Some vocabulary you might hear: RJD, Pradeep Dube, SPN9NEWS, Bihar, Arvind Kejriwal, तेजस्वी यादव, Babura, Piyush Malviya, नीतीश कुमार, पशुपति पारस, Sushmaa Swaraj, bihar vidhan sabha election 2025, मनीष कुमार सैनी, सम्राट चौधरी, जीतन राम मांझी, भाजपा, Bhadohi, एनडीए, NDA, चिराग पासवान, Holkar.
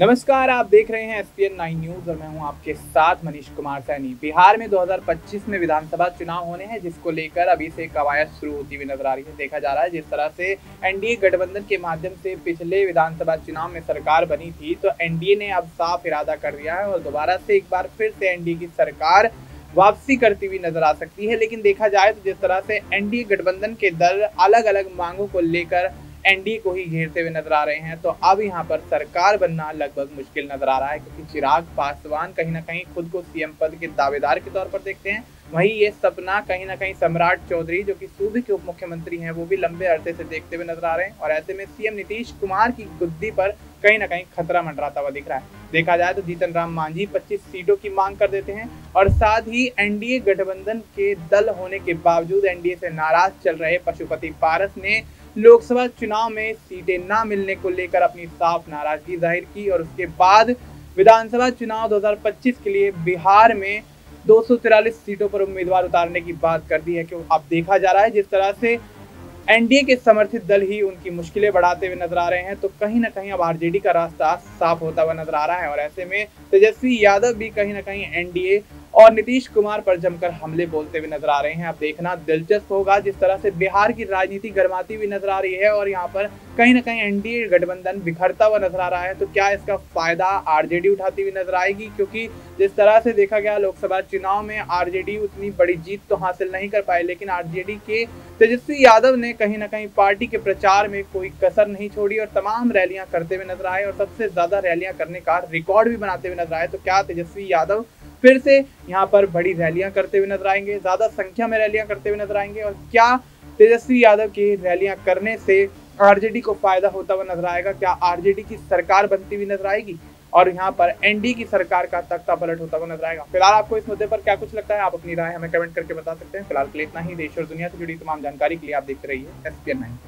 नमस्कार, आप देख रहे हैं SPN9 न्यूज़ और मैं हूं आपके साथ मनीष कुमार सैनी। बिहार में 2025 में विधानसभा चुनाव होने हैं, जिसको लेकर अभी से कवायद शुरू होती हुई नजर आ रही है। देखा जा रहा है जिस तरह से NDA गठबंधन के माध्यम से पिछले विधानसभा चुनाव में सरकार बनी थी, तो NDA ने अब साफ इरादा कर दिया है और दोबारा से एक बार फिर से NDA की सरकार वापसी करती हुई नजर आ सकती है। लेकिन देखा जाए तो जिस तरह से NDA गठबंधन के दल अलग अलग मांगों को लेकर NDA को ही घेरते हुए नजर आ रहे हैं, तो अब यहाँ पर सरकार बनना लगभग मुश्किल नजर आ रहा है, क्योंकि चिराग पासवान कहीं ना कहीं खुद को CM पद के दावेदार के तौर पर देखते हैं। वहीं ये सपना कहीं ना कहीं सम्राट चौधरी, जो कि सूबे के उप मुख्यमंत्री हैं, वो भी लंबे अरसे से देखते हुए नजर आ रहे हैं और ऐसे में CM नीतीश कुमार की गुद्दी पर कहीं ना कहीं खतरा मंडराता हुआ दिख रहा है। देखा जाए तो जीतन राम मांझी 25 सीटों की मांग कर देते हैं और साथ ही NDA गठबंधन के दल होने के बावजूद NDA से नाराज चल रहे पशुपति पारस ने लोकसभा चुनाव में सीटें ना मिलने को लेकर अपनी साफ नाराजगी जाहिर की और उसके बाद विधानसभा चुनाव 2025 के लिए बिहार में 243 सीटों पर उम्मीदवार उतारने की बात कर दी है। क्यों अब देखा जा रहा है जिस तरह से NDA के समर्थित दल ही उनकी मुश्किलें बढ़ाते हुए नजर आ रहे हैं, तो कहीं ना कहीं अब RJD का रास्ता साफ होता हुआ नजर आ रहा है और ऐसे में तेजस्वी यादव भी कहीं ना कहीं NDA और नीतीश कुमार पर जमकर हमले बोलते हुए नजर आ रहे हैं। अब देखना दिलचस्प होगा जिस तरह से बिहार की राजनीति गर्माती हुई नजर आ रही है और यहाँ पर कहीं ना कहीं NDA गठबंधन बिखरता हुआ नजर आ रहा है, तो क्या इसका फायदा RJD उठाती हुई नजर आएगी? क्योंकि जिस तरह से देखा गया लोकसभा चुनाव में RJD उतनी बड़ी जीत तो हासिल नहीं कर पाए, लेकिन RJD के तेजस्वी यादव ने कहीं ना कहीं पार्टी के प्रचार में कोई कसर नहीं छोड़ी और तमाम रैलियां करते हुए नजर आए और सबसे ज्यादा रैलियां करने का रिकॉर्ड भी बनाते हुए नजर आए। तो क्या तेजस्वी यादव फिर से यहाँ पर बड़ी रैलियां करते हुए नजर आएंगे, ज्यादा संख्या में रैलियां करते हुए नजर आएंगे? और क्या तेजस्वी यादव की रैलियां करने से RJD को फायदा होता हुआ नजर आएगा? क्या RJD की सरकार बनती हुई नजर आएगी और यहाँ पर NDA की सरकार का तख्ता पलट होता हुआ नजर आएगा? फिलहाल आपको इस मुद्दे पर क्या कुछ लगता है, आप अपनी राय हमें कमेंट करके बता सकते हैं। फिलहाल के लिए इतना ही। देश और दुनिया से जुड़ी तमाम जानकारी के लिए आप देखते रहिए SPN9।